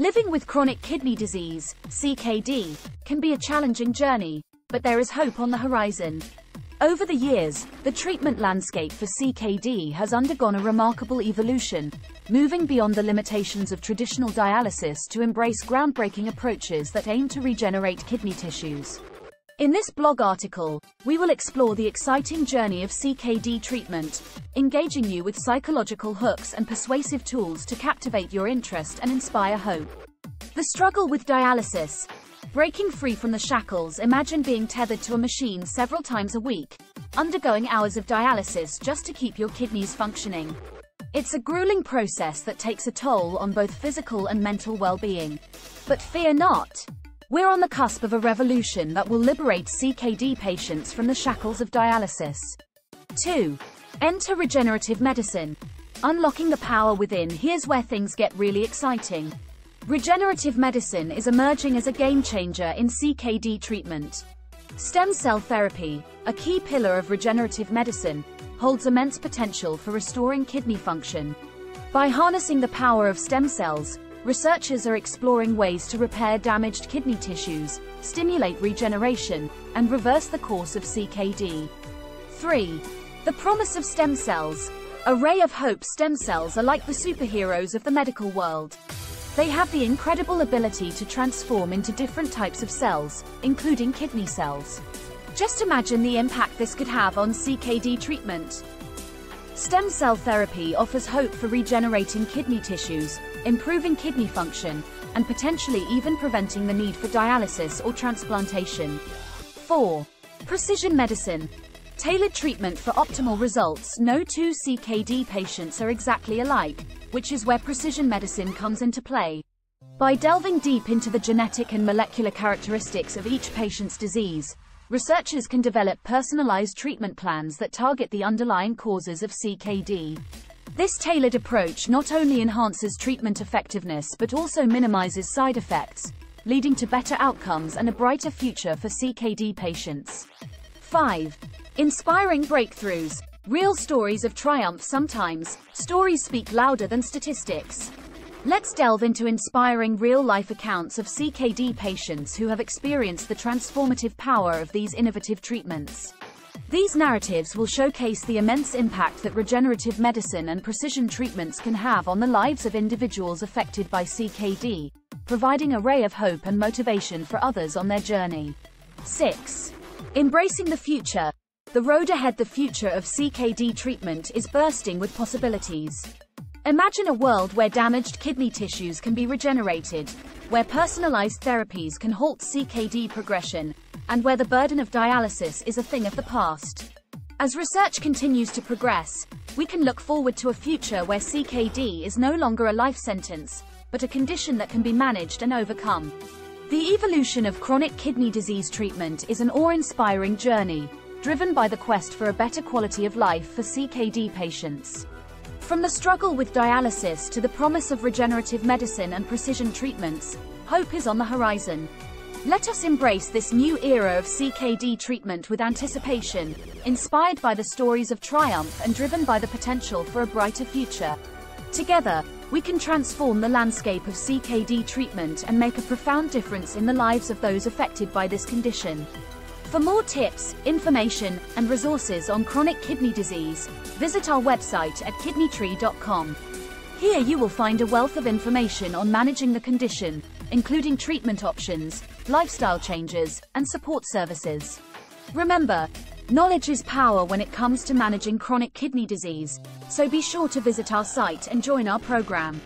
Living with chronic kidney disease, CKD, can be a challenging journey, but there is hope on the horizon. Over the years, the treatment landscape for CKD has undergone a remarkable evolution, moving beyond the limitations of traditional dialysis to embrace groundbreaking approaches that aim to regenerate kidney tissues. In this blog article, we will explore the exciting journey of CKD treatment, engaging you with psychological hooks and persuasive tools to captivate your interest and inspire hope. The struggle with dialysis. Breaking free from the shackles. Imagine being tethered to a machine several times a week, undergoing hours of dialysis just to keep your kidneys functioning. It's a grueling process that takes a toll on both physical and mental well-being. But fear not. We're on the cusp of a revolution that will liberate CKD patients from the shackles of dialysis. 2. Enter regenerative medicine. Unlocking the power within. Here's where things get really exciting. Regenerative medicine is emerging as a game-changer in CKD treatment. Stem cell therapy, a key pillar of regenerative medicine, holds immense potential for restoring kidney function. By harnessing the power of stem cells, researchers are exploring ways to repair damaged kidney tissues, stimulate regeneration, and reverse the course of CKD. 3. The promise of stem cells. A ray of hope. Stem cells are like the superheroes of the medical world. They have the incredible ability to transform into different types of cells, including kidney cells. Just imagine the impact this could have on CKD treatment. Stem cell therapy offers hope for regenerating kidney tissues, improving kidney function, and potentially even preventing the need for dialysis or transplantation. 4. Precision medicine. Tailored treatment for optimal results. No two CKD patients are exactly alike, which is where precision medicine comes into play. By delving deep into the genetic and molecular characteristics of each patient's disease, researchers can develop personalized treatment plans that target the underlying causes of CKD. This tailored approach not only enhances treatment effectiveness but also minimizes side effects, leading to better outcomes and a brighter future for CKD patients. 5. Inspiring breakthroughs. Real stories of triumph. Sometimes, stories speak louder than statistics. Let's delve into inspiring real-life accounts of CKD patients who have experienced the transformative power of these innovative treatments. These narratives will showcase the immense impact that regenerative medicine and precision treatments can have on the lives of individuals affected by CKD, providing a ray of hope and motivation for others on their journey. 6. Embracing the future. The road ahead. The future of CKD treatment is bursting with possibilities. Imagine a world where damaged kidney tissues can be regenerated, where personalized therapies can halt CKD progression, and where the burden of dialysis is a thing of the past. As research continues to progress, we can look forward to a future where CKD is no longer a life sentence, but a condition that can be managed and overcome. The evolution of chronic kidney disease treatment is an awe-inspiring journey, driven by the quest for a better quality of life for CKD patients. From the struggle with dialysis to the promise of regenerative medicine and precision treatments, hope is on the horizon. Let us embrace this new era of CKD treatment with anticipation, inspired by the stories of triumph and driven by the potential for a brighter future. Together, we can transform the landscape of CKD treatment and make a profound difference in the lives of those affected by this condition. For more tips, information, and resources on chronic kidney disease, visit our website at KidneyTree.com. Here you will find a wealth of information on managing the condition, including treatment options, lifestyle changes, and support services. Remember, knowledge is power when it comes to managing chronic kidney disease, so be sure to visit our site and join our program.